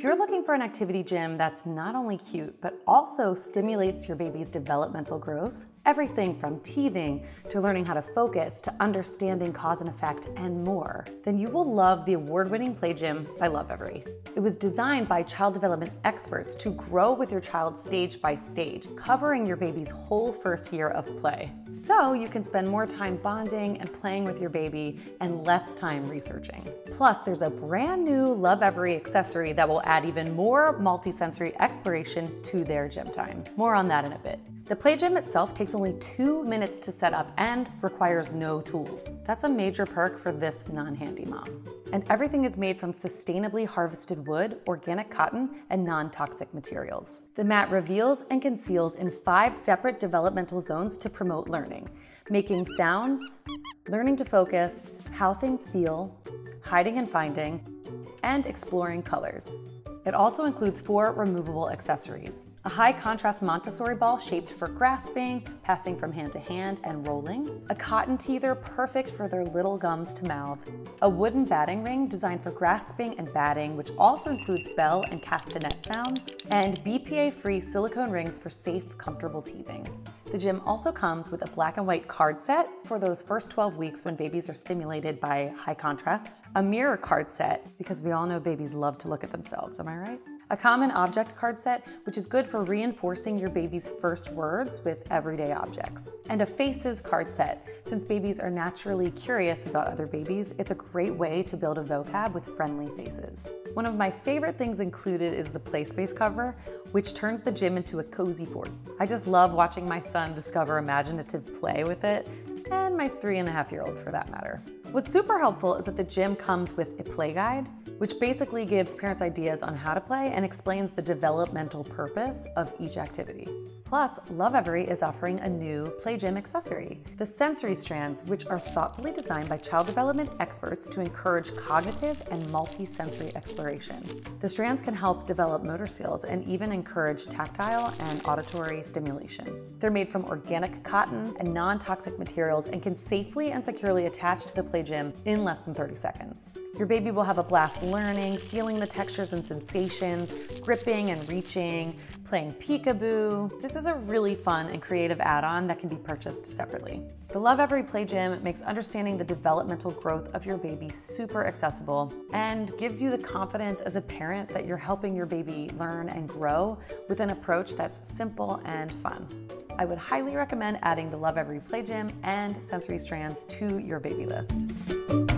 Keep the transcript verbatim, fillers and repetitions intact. If you're looking for an activity gym that's not only cute, but also stimulates your baby's developmental growth, everything from teething to learning how to focus to understanding cause and effect and more, then you will love the award-winning Play Gym by Lovevery. It was designed by child development experts to grow with your child stage by stage, covering your baby's whole first year of play. So you can spend more time bonding and playing with your baby and less time researching. Plus, there's a brand new Lovevery accessory that will add even more multisensory exploration to their gym time. More on that in a bit. The Play Gym itself takes only two minutes to set up and requires no tools. That's a major perk for this non-handy mom. And everything is made from sustainably harvested wood, organic cotton, and non-toxic materials. The mat reveals and conceals in five separate developmental zones to promote learning: making sounds, learning to focus, how things feel, hiding and finding, and exploring colors. It also includes four removable accessories: a high contrast Montessori ball shaped for grasping, passing from hand to hand, and rolling, a cotton teether perfect for their little gums to mouth, a wooden batting ring designed for grasping and batting, which also includes bell and castanet sounds, and B P A-free silicone rings for safe, comfortable teething. The gym also comes with a black and white card set for those first twelve weeks when babies are stimulated by high contrast, a mirror card set, because we all know babies love to look at themselves, am I right? A common object card set, which is good for reinforcing your baby's first words with everyday objects. And a faces card set. Since babies are naturally curious about other babies, it's a great way to build a vocab with friendly faces. One of my favorite things included is the play space cover, which turns the gym into a cozy fort. I just love watching my son discover imaginative play with it, and my three and a half year old for that matter. What's super helpful is that the gym comes with a play guide, which basically gives parents ideas on how to play and explains the developmental purpose of each activity. Plus, Lovevery is offering a new Play Gym accessory, the Sensory Strands, which are thoughtfully designed by child development experts to encourage cognitive and multi-sensory exploration. The strands can help develop motor skills and even encourage tactile and auditory stimulation. They're made from organic cotton and non-toxic materials and can safely and securely attach to the Play Gym in less than thirty seconds. Your baby will have a blast learning, feeling the textures and sensations, gripping and reaching, playing peekaboo. This is a really fun and creative add-on that can be purchased separately. The Lovevery Play Gym makes understanding the developmental growth of your baby super accessible and gives you the confidence as a parent that you're helping your baby learn and grow with an approach that's simple and fun. I would highly recommend adding the Lovevery Play Gym and Sensory Strands to your baby list.